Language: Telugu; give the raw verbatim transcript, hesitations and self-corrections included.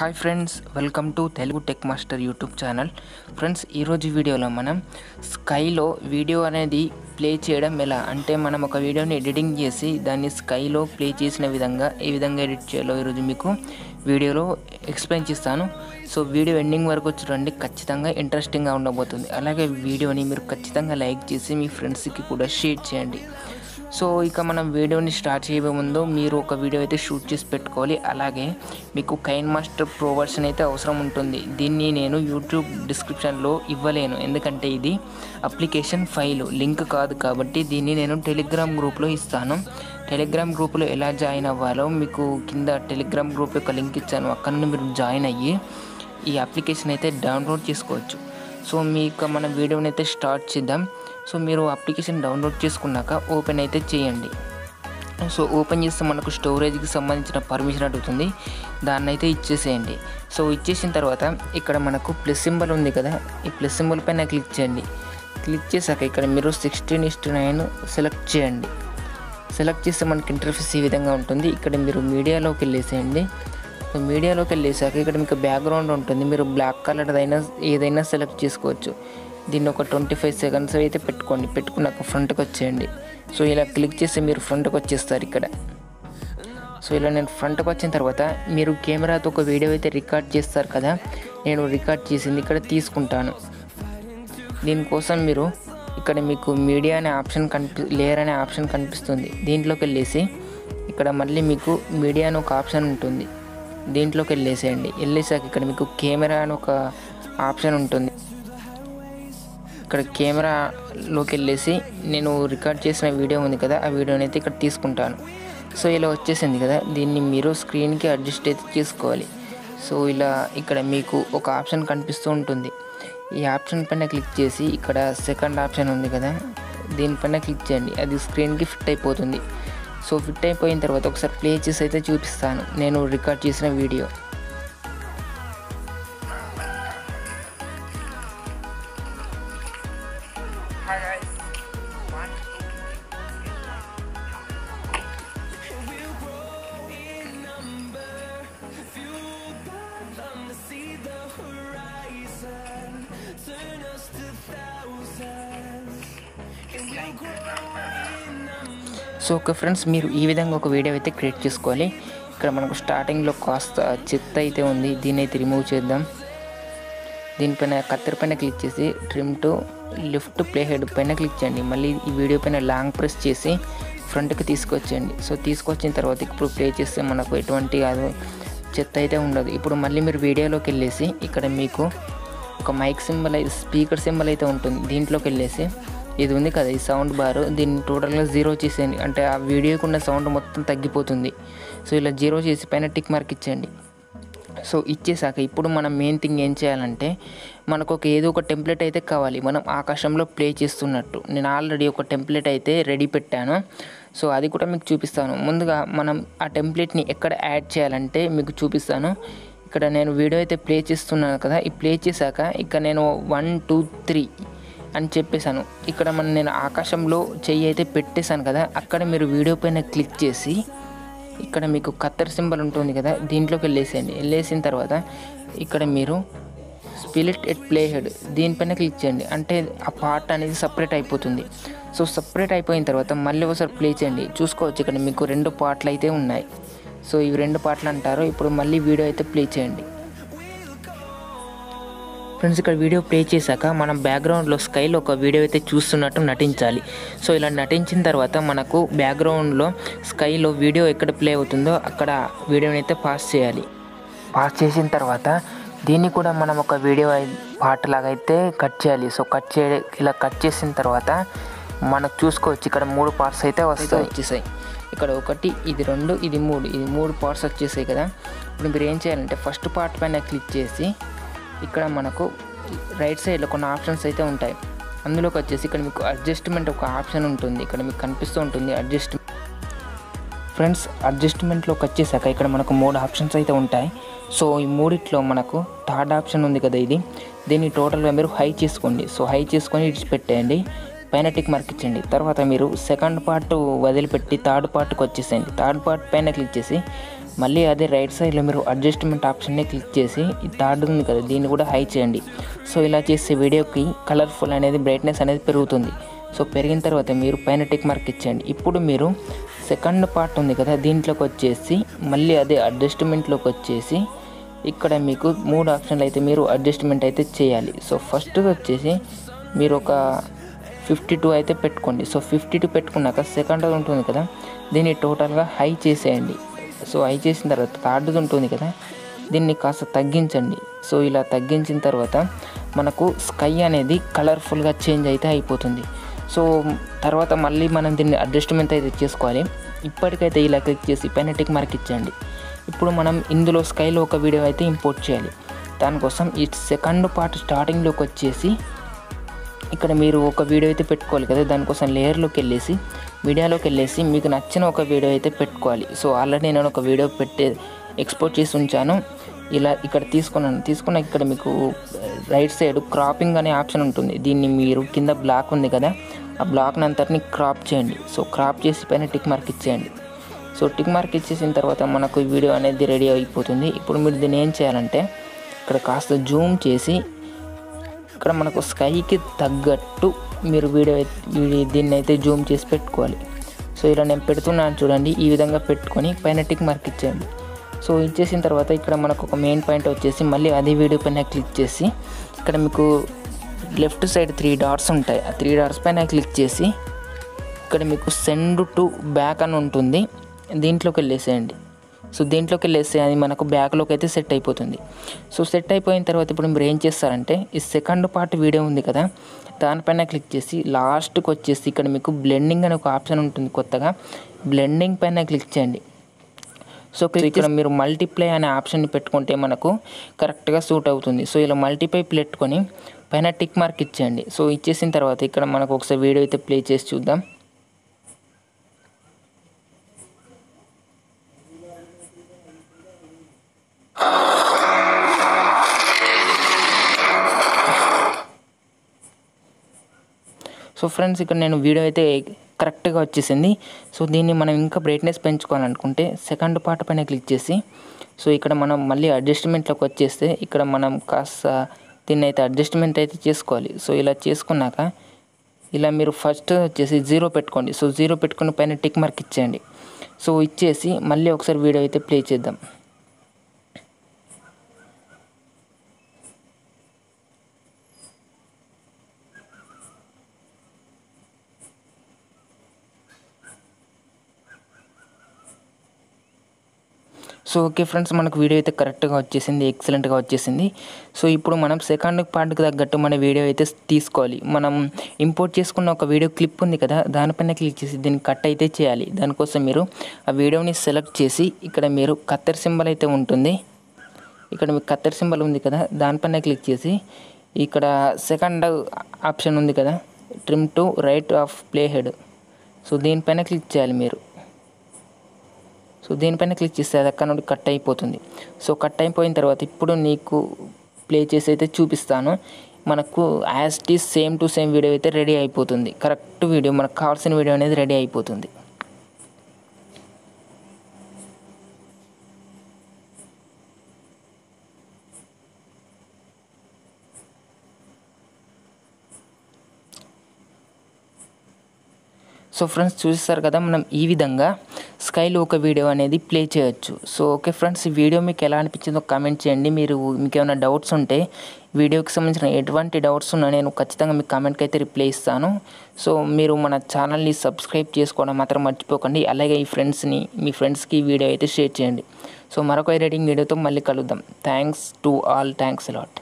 Hi friends, welcome to Telugu tech master YouTube channel. Friends, ఈరోజు వీడియోలో మనం స్కైలో వీడియో అనేది ప్లే చేయడం ఎలా అంటే, మనం ఒక వీడియోని ఎడిటింగ్ చేసి దాన్ని స్కైలో ప్లే చేసిన విధంగా ఏ విధంగా ఎడిట్ చేయాలో ఈరోజు మీకు వీడియోలో ఎక్స్ప్లెయిన్ చేస్తాను. సో వీడియో ఎండింగ్ వరకు చూడండి, ఖచ్చితంగా ఇంట్రెస్టింగ్గా ఉండబోతుంది. అలాగే వీడియోని మీరు ఖచ్చితంగా లైక్ చేసి మీ ఫ్రెండ్స్కి కూడా షేర్ చేయండి. సో ఇక మనం వీడియోని స్టార్ట్ చేయబోయే ముందు మీరు ఒక వీడియో అయితే షూట్ చేసి పెట్టుకోవాలి. అలాగే మీకు కైన్మాస్టర్ ప్రో వర్షన్ అయితే అవసరం ఉంటుంది. దీన్ని నేను యూట్యూబ్ డిస్క్రిప్షన్లో ఇవ్వలేను, ఎందుకంటే ఇది అప్లికేషన్ ఫైల్ లింక్ కాదు. కాబట్టి దీన్ని నేను టెలిగ్రామ్ గ్రూప్లో ఇస్తాను. టెలిగ్రామ్ గ్రూప్లో ఎలా జాయిన్ అవ్వాలో మీకు కింద టెలిగ్రామ్ గ్రూప్ యొక్క లింక్ ఇచ్చాను. అక్కడ నుండి మీరు జాయిన్ అయ్యి ఈ అప్లికేషన్ అయితే డౌన్లోడ్ చేసుకోవచ్చు. సో మీకు మన వీడియోని అయితే స్టార్ట్ చేద్దాం. సో మీరు అప్లికేషన్ డౌన్లోడ్ చేసుకున్నాక ఓపెన్ అయితే చేయండి. సో ఓపెన్ చేస్తే మనకు స్టోరేజ్కి సంబంధించిన పర్మిషన్ అడుగుతుంది, దాన్ని అయితే ఇచ్చేసేయండి. సో ఇచ్చేసిన తర్వాత ఇక్కడ మనకు ప్లస్ సింబల్ ఉంది కదా, ఈ ప్లస్ సింబల్ పైన క్లిక్ చేయండి. క్లిక్ చేశాక ఇక్కడ మీరు సిక్స్టీన్ ఇస్టు నైన్ సెలెక్ట్ చేయండి. సెలెక్ట్ చేస్తే మనకి ఇంటర్ఫేస్ ఈ విధంగా ఉంటుంది. ఇక్కడ మీరు మీడియాలోకి వెళ్ళేసేయండి. సో మీడియాలోకి వెళ్ళేసాక ఇక్కడ మీకు బ్యాక్గ్రౌండ్ ఉంటుంది. మీరు బ్లాక్ కలర్ అయినా ఏదైనా సెలెక్ట్ చేసుకోవచ్చు. దీన్ని ఒక ట్వంటీ ఫైవ్ సెకండ్స్ అయితే పెట్టుకోండి. పెట్టుకున్నాక ఫ్రంట్కి వచ్చేయండి. సో ఇలా క్లిక్ చేస్తే మీరు ఫ్రంట్కి వచ్చేస్తారు ఇక్కడ. సో ఇలా నేను ఫ్రంట్కి వచ్చిన తర్వాత మీరు కెమెరాతో ఒక వీడియో అయితే రికార్డ్ చేస్తారు కదా, నేను రికార్డ్ చేసింది ఇక్కడ తీసుకుంటాను. దీనికోసం మీరు ఇక్కడ మీకు మీడియా అనే ఆప్షన్ కనిపి లేయర్ అనే ఆప్షన్ కనిపిస్తుంది. దీంట్లోకి వెళ్ళేసి ఇక్కడ మళ్ళీ మీకు మీడియా అనే ఒక ఆప్షన్ ఉంటుంది. దీంట్లోకి వెళ్ళేసేయండి. వెళ్ళేసాక ఇక్కడ మీకు కెమెరా అని ఒక ఆప్షన్ ఉంటుంది. ఇక్కడ కెమెరాలోకి వెళ్ళేసి నేను రికార్డ్ చేసిన వీడియో ఉంది కదా, ఆ వీడియోని అయితే ఇక్కడ తీసుకుంటాను. సో ఇలా వచ్చేసింది కదా, దీన్ని మీరు స్క్రీన్కి అడ్జస్ట్ అయితే చేసుకోవాలి. సో ఇలా ఇక్కడ మీకు ఒక ఆప్షన్ కనిపిస్తూ ఉంటుంది. ఈ ఆప్షన్ పైన క్లిక్ చేసి ఇక్కడ సెకండ్ ఆప్షన్ ఉంది కదా, దీనిపైన క్లిక్ చేయండి. అది స్క్రీన్కి ఫిట్ అయిపోతుంది. సో ఫిట్ అయిపోయిన తర్వాత ఒకసారి ప్లే చేసి అయితే చూపిస్తాను నేను రికార్డ్ చేసిన వీడియో. సో ఓకే ఫ్రెండ్స్, మీరు ఈ విధంగా ఒక వీడియో అయితే క్రియేట్ చేసుకోవాలి. ఇక్కడ మనకు స్టార్టింగ్లో కాస్త చెత్త అయితే ఉంది, దీన్ని అయితే రిమూవ్ చేద్దాం. దీనిపైన కత్తెర పైన క్లిక్ చేసి trim to left play head పైన క్లిక్ చేయండి. మళ్ళీ ఈ వీడియో పైన లాంగ్ ప్రెస్ చేసి ఫ్రంట్కి తీసుకొచ్చేయండి. సో తీసుకొచ్చిన తర్వాత ఇప్పుడు ప్లే చేస్తే మనకు ఎటువంటి చెత్త అయితే ఉండదు. ఇప్పుడు మళ్ళీ మీరు వీడియోలోకి వెళ్ళేసి ఇక్కడ మీకు ఒక మైక్ సింబల్ అయితే స్పీకర్ సింబల్ అయితే ఉంటుంది. దీంట్లోకి వెళ్ళేసి ఇది ఉంది కదా, ఈ సౌండ్ బార్, దీన్ని టోటల్గా జీరో చేసేయండి. అంటే ఆ వీడియోకి ఉన్న సౌండ్ మొత్తం తగ్గిపోతుంది. సో ఇలా జీరో చేసి పైన టిక్ మార్క్ ఇచ్చేయండి. సో ఇచ్చేసాక ఇప్పుడు మనం మెయిన్ థింగ్ ఏం చేయాలంటే, మనకు ఒక ఏదో ఒక టెంప్లెట్ అయితే కావాలి మనం ఆకాశంలో ప్లే చేస్తున్నట్టు. నేను ఆల్రెడీ ఒక టెంప్లెట్ అయితే రెడీ పెట్టాను, సో అది కూడా మీకు చూపిస్తాను. ముందుగా మనం ఆ టెంప్లెట్ని ఎక్కడ యాడ్ చేయాలంటే మీకు చూపిస్తాను. ఇక్కడ నేను వీడియో అయితే ప్లే చేస్తున్నాను కదా, ఈ ప్లే చేశాక ఇక్కడ నేను వన్ టూ త్రీ అని చెప్పేశాను. ఇక్కడ మనం నేను ఆకాశంలో చెయ్యి అయితే పెట్టేశాను కదా, అక్కడ మీరు వీడియో పైన క్లిక్ చేసి ఇక్కడ మీకు కత్తెర సింబల్ ఉంటుంది కదా, దీంట్లోకి వెళ్ళేసేయండి. వెళ్ళేసిన తర్వాత ఇక్కడ మీరు స్పిలిట్ ఎట్ ప్లే హెడ్ దీనిపైన క్లిక్ చేయండి. అంటే ఆ పార్ట్ అనేది సపరేట్ అయిపోతుంది. సో సపరేట్ అయిపోయిన తర్వాత మళ్ళీ ఒకసారి ప్లే చేయండి. చూసుకోవచ్చు ఇక్కడ మీకు రెండు పార్ట్లు అయితే ఉన్నాయి. సో ఇవి రెండు పార్ట్లు అంటారు. ఇప్పుడు మళ్ళీ వీడియో అయితే ప్లే చేయండి. ఫ్రెండ్స్, ఇక్కడ వీడియో ప్లే చేశాక మనం బ్యాక్గ్రౌండ్లో స్కైలో ఒక వీడియో అయితే చూస్తున్నట్టు నటించాలి. సో ఇలా నటించిన తర్వాత మనకు బ్యాక్గ్రౌండ్లో స్కైలో వీడియో ఎక్కడ ప్లే అవుతుందో అక్కడ వీడియోని అయితే పాస్ చేయాలి. పాస్ చేసిన తర్వాత దీన్ని కూడా మనం ఒక వీడియో పార్ట్ లాగా అయితే కట్ చేయాలి. సో కట్ చే ఇలా కట్ చేసిన తర్వాత మనకు చూసుకోవచ్చు ఇక్కడ మూడు పార్ట్స్ అయితే వస్తాయి వచ్చేసాయి. ఇక్కడ ఒకటి, ఇది రెండు, ఇది మూడు. ఇది మూడు పార్ట్స్ వచ్చేసాయి కదా. ఇప్పుడు మీరు ఏం చేయాలంటే ఫస్ట్ పార్ట్ పైన క్లిక్ చేసి ఇక్కడ మనకు రైట్ సైడ్లో కొన్ని ఆప్షన్స్ అయితే ఉంటాయి. అందులోకి వచ్చేసి ఇక్కడ మీకు అడ్జస్ట్మెంట్ ఒక ఆప్షన్ ఉంటుంది. ఇక్కడ మీకు కనిపిస్తూ ఉంటుంది అడ్జస్ట్మెంట్. ఫ్రెండ్స్, అడ్జస్ట్మెంట్లోకి వచ్చేసాక ఇక్కడ మనకు మూడు ఆప్షన్స్ అయితే ఉంటాయి. సో ఈ మూడిట్లో మనకు థర్డ్ ఆప్షన్ ఉంది కదా, ఇది దీన్ని టోటల్గా మీరు హై చేసుకోండి. సో హై చేసుకొని ఇడిచి పెట్టేయండి. పైన టిక్ మార్క్ ఇచ్చేయండి. తర్వాత మీరు సెకండ్ పార్ట్ వదిలిపెట్టి థర్డ్ పార్ట్కి వచ్చేసేయండి. థర్డ్ పార్ట్ పైన క్లిక్ చేసి మళ్ళీ అదే రైట్ సైడ్లో మీరు అడ్జస్ట్మెంట్ ఆప్షన్ని క్లిక్ చేసి ఈ థర్డ్ ఉంది కదా దీన్ని కూడా హై చేయండి. సో ఇలా చేసే వీడియోకి కలర్ఫుల్ అనేది బ్రైట్నెస్ అనేది పెరుగుతుంది. సో పెరిగిన తర్వాత మీరు పైన టిక్ మార్క్ ఇచ్చేయండి. ఇప్పుడు మీరు సెకండ్ పార్ట్ ఉంది కదా దీంట్లోకి వచ్చేసి మళ్ళీ అదే అడ్జస్ట్మెంట్లోకి వచ్చేసి ఇక్కడ మీకు మూడు ఆప్షన్లు అయితే మీరు అడ్జస్ట్మెంట్ అయితే చేయాలి. సో ఫస్ట్ వచ్చేసి మీరు ఒక ఫిఫ్టీ టూ అయితే పెట్టుకోండి. సో ఫిఫ్టీ టూ పెట్టుకున్నాక సెకండ్ ఉంటుంది కదా దీన్ని టోటల్గా హై చేసేయండి. సో హై చేసిన తర్వాత థర్డ్ ఉంటుంది కదా దీన్ని కాస్త తగ్గించండి. సో ఇలా తగ్గించిన తర్వాత మనకు స్కై అనేది కలర్ఫుల్గా చేంజ్ అయితే అయిపోతుంది. సో తర్వాత మళ్ళీ మనం దీన్ని అడ్జస్ట్మెంట్ అయితే చేసుకోవాలి. ఇప్పటికైతే ఇలా క్లిక్ చేసి పైన టిక్ మార్క్ ఇచ్చేయండి. ఇప్పుడు మనం ఇందులో స్కైలో ఒక వీడియో అయితే ఇంపోర్ట్ చేయాలి. దానికోసం ఈ సెకండ్ పార్ట్ స్టార్టింగ్లోకి వచ్చేసి ఇక్కడ మీరు ఒక వీడియో అయితే పెట్టుకోవాలి కదా దానికోసం లేయర్లోకి వెళ్ళేసి మీడియాలోకి వెళ్ళేసి మీకు నచ్చిన ఒక వీడియో అయితే పెట్టుకోవాలి. సో ఆల్రెడీ నేను ఒక వీడియో పెట్టే ఎక్స్పోర్ట్ చేసి ఉంచాను. ఇలా ఇక్కడ తీసుకున్నాను తీసుకున్న ఇక్కడ మీకు రైట్ సైడ్ క్రాపింగ్ అనే ఆప్షన్ ఉంటుంది. దీన్ని మీరు కింద బ్లాక్ ఉంది కదా ఆ బ్లాక్ని అంతటిని క్రాప్ చేయండి. సో క్రాప్ చేసి పైన టిక్ మార్క్ ఇచ్చేయండి. సో టిక్ మార్క్ ఇచ్చేసిన తర్వాత మనకు ఈ వీడియో అనేది రెడీ అయిపోతుంది. ఇప్పుడు మీరు దీన్ని ఏం చేయాలంటే ఇక్కడ కాస్త జూమ్ చేసి ఇక్కడ మనకు స్కైకి తగ్గట్టు మీరు వీడియో దీన్ని అయితే జూమ్ చేసి పెట్టుకోవాలి. సో ఇలా నేను పెడుతున్నాను చూడండి, ఈ విధంగా పెట్టుకొని పైన టిక్ మార్క్ ఇచ్చేయండి. సో ఇచ్చేసిన తర్వాత ఇక్కడ మనకు ఒక మెయిన్ పాయింట్ వచ్చేసి మళ్ళీ అదే వీడియో పైన క్లిక్ చేసి ఇక్కడ మీకు లెఫ్ట్ సైడ్ త్రీ డాట్స్ ఉంటాయి. ఆ త్రీ డాట్స్ పైన క్లిక్ చేసి ఇక్కడ మీకు సెండ్ టు బ్యాక్ అని ఉంటుంది దీంట్లోకి వెళ్ళేసేయండి. సో దీంట్లోకి వెళ్ళేస్తే అది మనకు బ్యాక్లోకి అయితే సెట్ అయిపోతుంది. సో సెట్ అయిపోయిన తర్వాత ఇప్పుడు మీరు ఏం చేస్తారంటే ఈ సెకండ్ పార్ట్ వీడియో ఉంది కదా దానిపైన క్లిక్ చేసి లాస్ట్కి వచ్చేసి ఇక్కడ మీకు బ్లెండింగ్ అనే ఒక ఆప్షన్ ఉంటుంది కొత్తగా, బ్లెండింగ్ పైన క్లిక్ చేయండి. సో ఇక్కడ మీరు మల్టిప్లై అనే ఆప్షన్ పెట్టుకుంటే మనకు కరెక్ట్గా సూట్ అవుతుంది. సో ఇలా మల్టిప్లై పెట్టుకొని పైన టిక్ మార్క్ ఇచ్చేయండి. సో ఇచ్చేసిన తర్వాత ఇక్కడ మనకు ఒకసారి వీడియో అయితే ప్లే చేసి చూద్దాం. సో ఫ్రెండ్స్ ఇక్కడ నేను వీడియో అయితే కరెక్ట్గా వచ్చేసింది. సో దీన్ని మనం ఇంకా బ్రైట్నెస్ పెంచుకోవాలనుకుంటే సెకండ్ పార్ట్ పైన క్లిక్ చేసి సో ఇక్కడ మనం మళ్ళీ అడ్జస్ట్మెంట్లోకి వచ్చేస్తే ఇక్కడ మనం కాస్త దీన్ని అయితే అడ్జస్ట్మెంట్ అయితే చేసుకోవాలి. సో ఇలా చేసుకున్నాక ఇలా మీరు ఫస్ట్ వచ్చేసి జీరో పెట్టుకోండి. సో జీరో పెట్టుకుని పైన టిక్ మార్క్ ఇచ్చేయండి. సో ఇచ్చేసి మళ్ళీ ఒకసారి వీడియో అయితే ప్లే చేద్దాం. సో ఓకే ఫ్రెండ్స్, మనకు వీడియో అయితే కరెక్ట్గా వచ్చేసింది, ఎక్సలెంట్గా వచ్చేసింది. సో ఇప్పుడు మనం సెకండ్ పార్ట్కి తగ్గట్టు మన వీడియో అయితే తీసుకోవాలి. మనం ఇంపోర్ట్ చేసుకున్న ఒక వీడియో క్లిప్ ఉంది కదా దానిపైన క్లిక్ చేసి దీన్ని కట్ అయితే చేయాలి. దానికోసం మీరు ఆ వీడియోని సెలెక్ట్ చేసి ఇక్కడ మీరు కత్తెర సింబల్ అయితే ఉంటుంది. ఇక్కడ మీకు కత్తెర సింబల్ ఉంది కదా దానిపైన క్లిక్ చేసి ఇక్కడ సెకండ్ ఆప్షన్ ఉంది కదా trim to right of play head, so దీనిపైన క్లిక్ చేయాలి మీరు. సో దీనిపైన క్లిక్ చేస్తే అది అక్కడ నుండి కట్ అయిపోతుంది. సో కట్ అయిపోయిన తర్వాత ఇప్పుడు నీకు ప్లే చేసి అయితే చూపిస్తాను. మనకు as it is same to same video అయితే రెడీ అయిపోతుంది. కరెక్ట్ వీడియో మనకు కావాల్సిన వీడియో అనేది రెడీ అయిపోతుంది. సో ఫ్రెండ్స్ చూసేస్తారు కదా, మనం ఈ విధంగా స్కైలో ఒక వీడియో అనేది ప్లే చేయొచ్చు. సో ఓకే ఫ్రెండ్స్, ఈ వీడియో మీకు ఎలా అనిపించిందో కామెంట్ చేయండి. మీరు మీకు ఏమైనా డౌట్స్ ఉంటే వీడియోకి సంబంధించిన ఎటువంటి డౌట్స్ ఉన్నా నేను ఖచ్చితంగా మీకు కామెంట్కి అయితే రిప్లై ఇస్తాను. సో మీరు మన ఛానల్ని సబ్స్క్రైబ్ చేసుకోవడం మాత్రం మర్చిపోకండి. అలాగే ఈ ఫ్రెండ్స్ని మీ ఫ్రెండ్స్కి ఈ వీడియో అయితే షేర్ చేయండి. సో మరొక ఎడిటింగ్ వీడియోతో మళ్ళీ కలుద్దాం. Thanks to all, thanks allot.